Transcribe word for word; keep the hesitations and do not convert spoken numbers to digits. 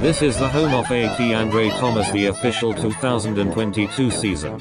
This is the home of A T Andrei Thomas, the official two thousand twenty-two season.